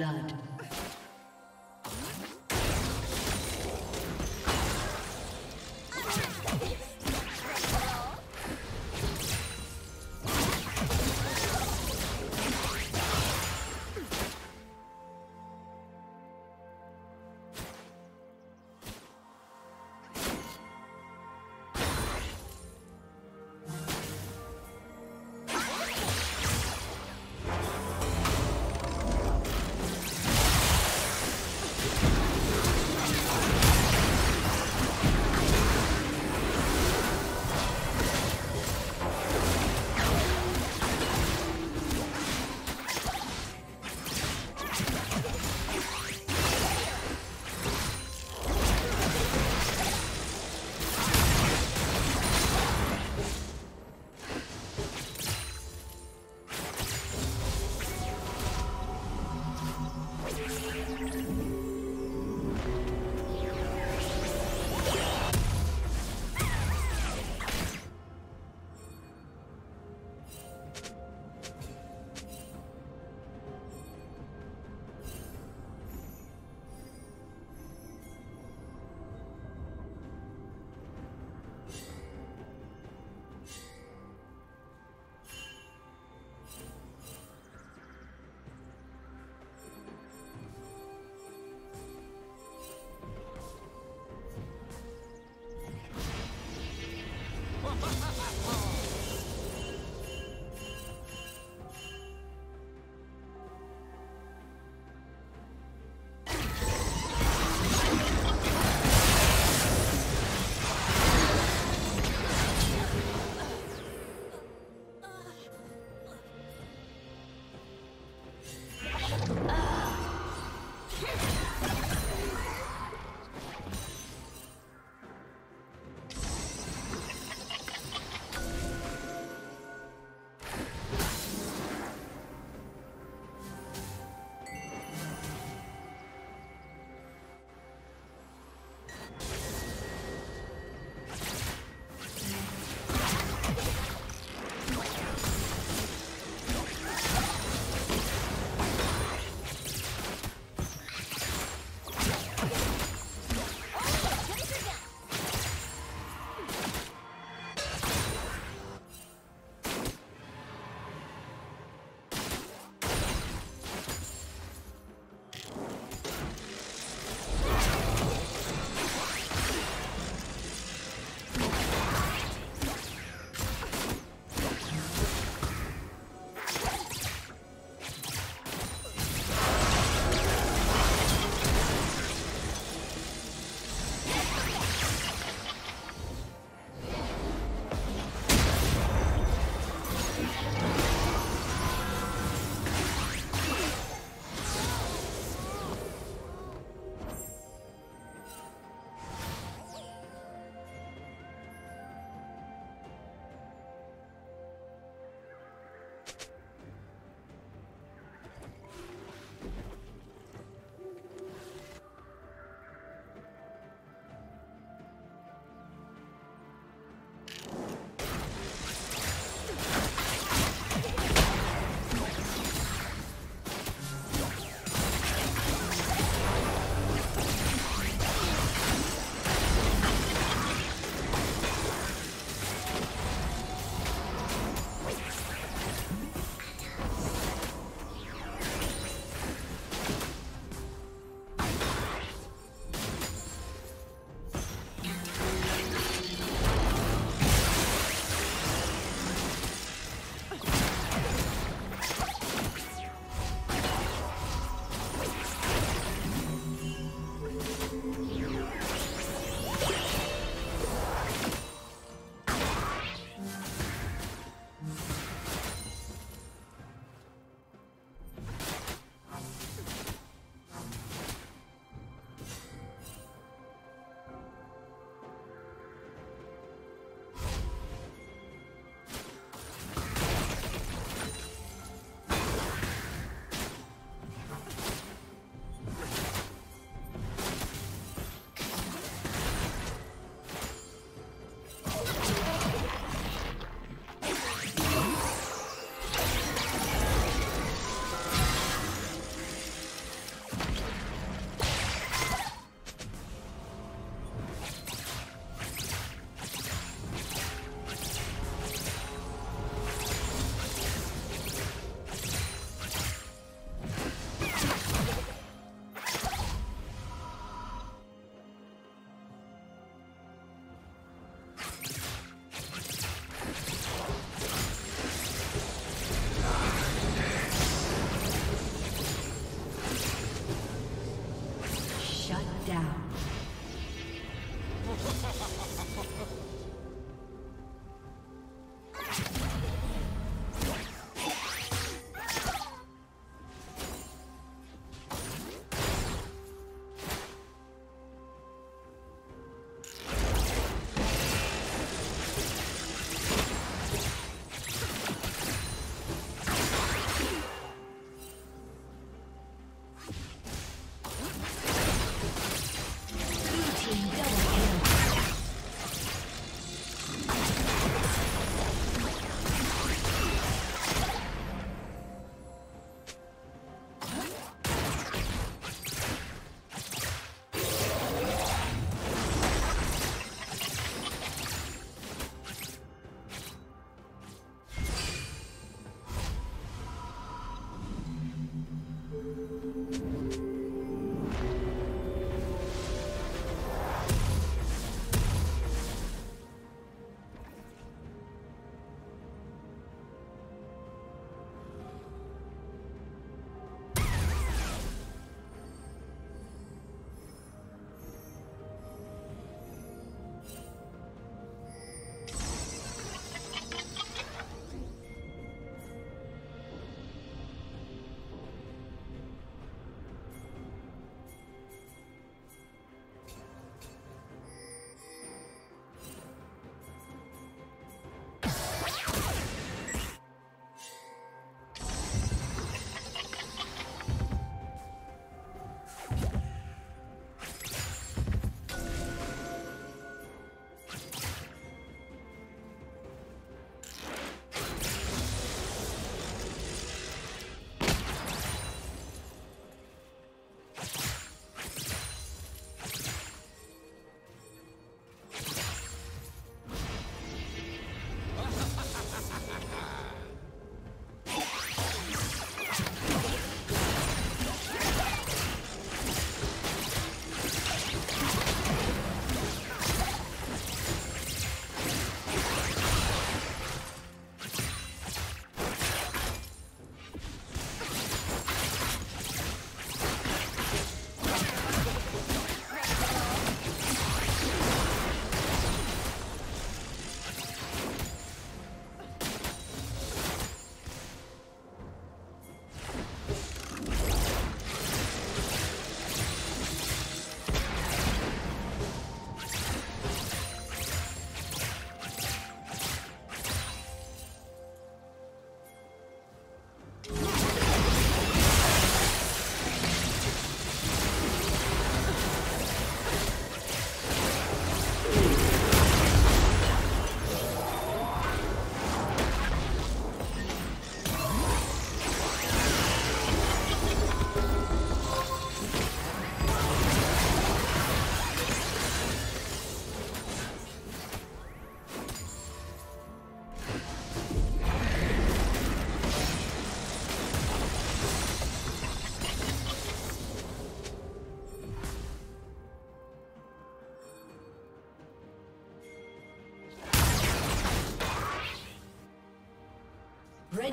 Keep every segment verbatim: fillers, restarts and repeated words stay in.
blood.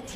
Red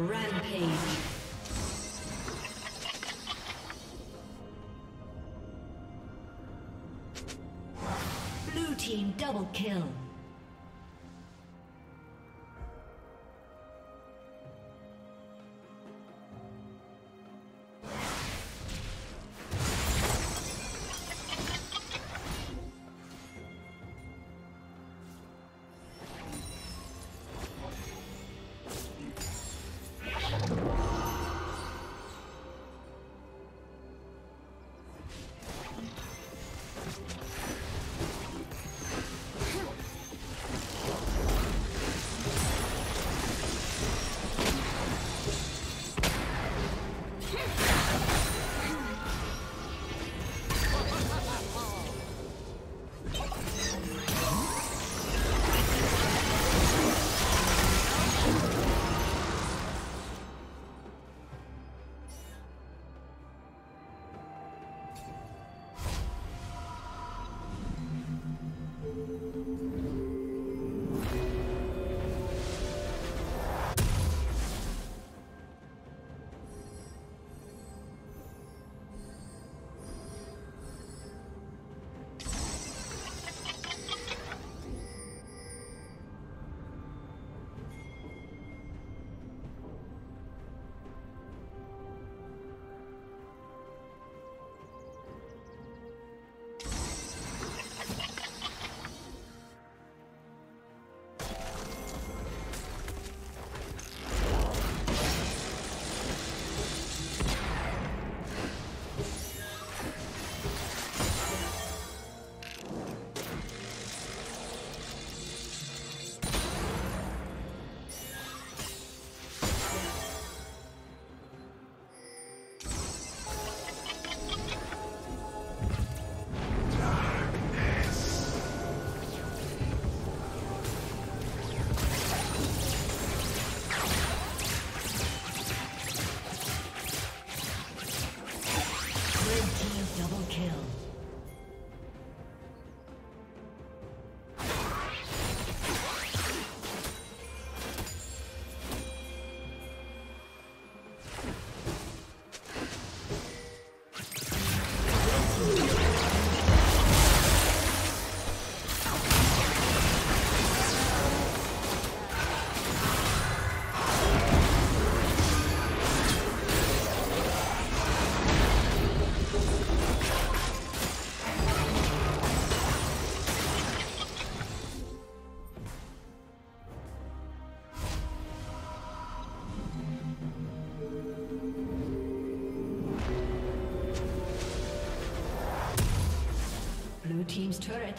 Rampage. Blue team double kill. Team's turret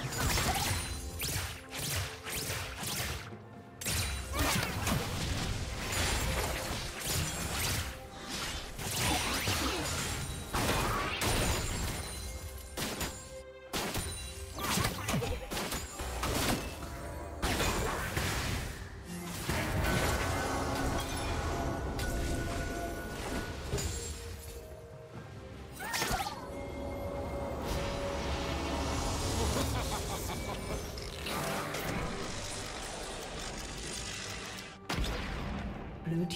Ha ha ha ha! Blue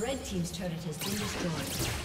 Red team's turret has been destroyed.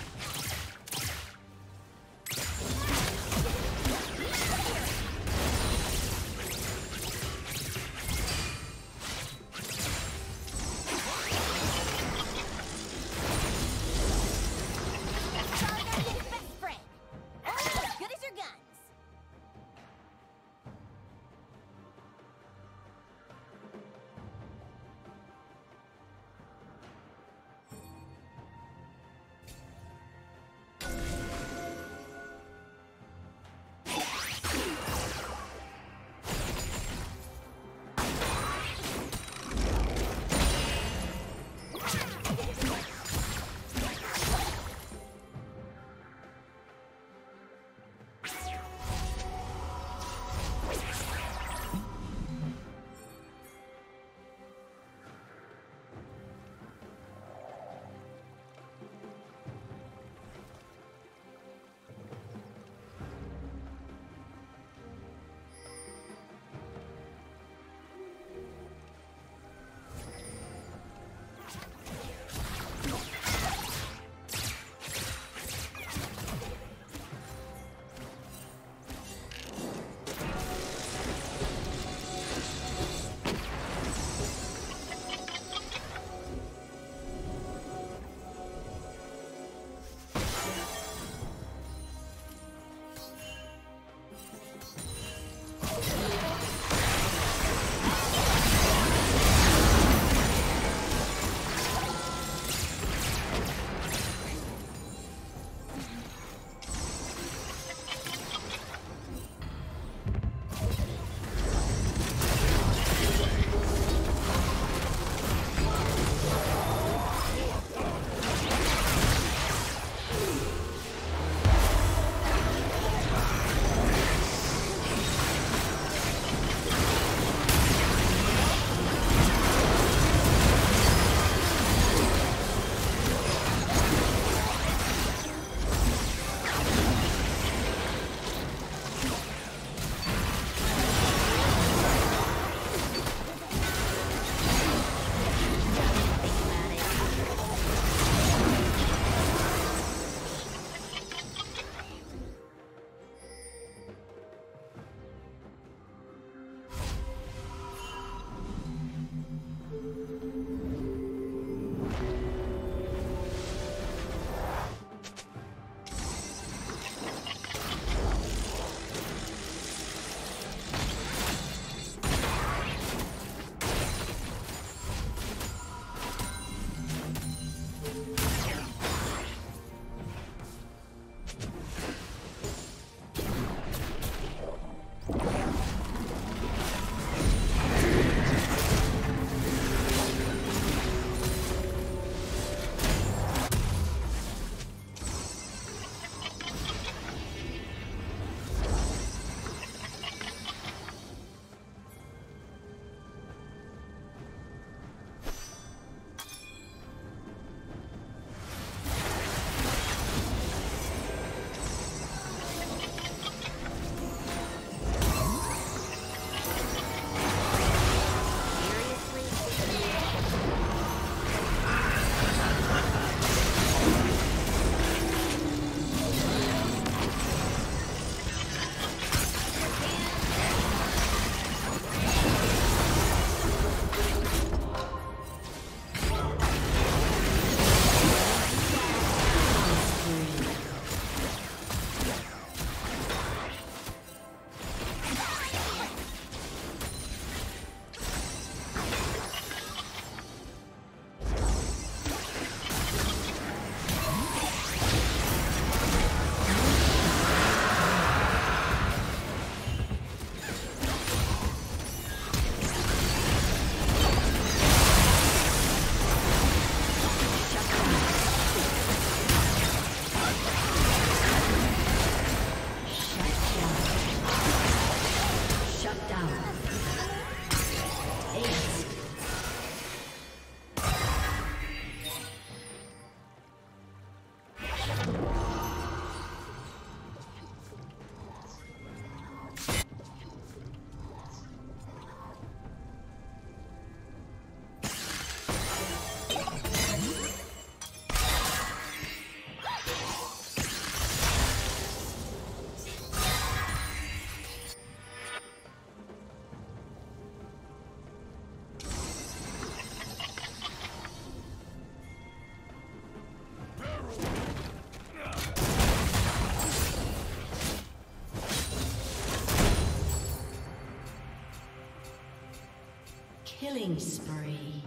Killing spree.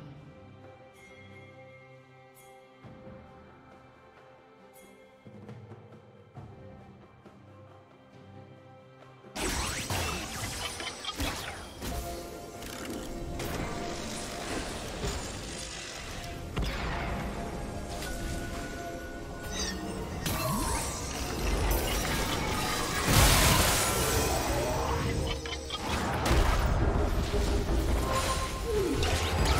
You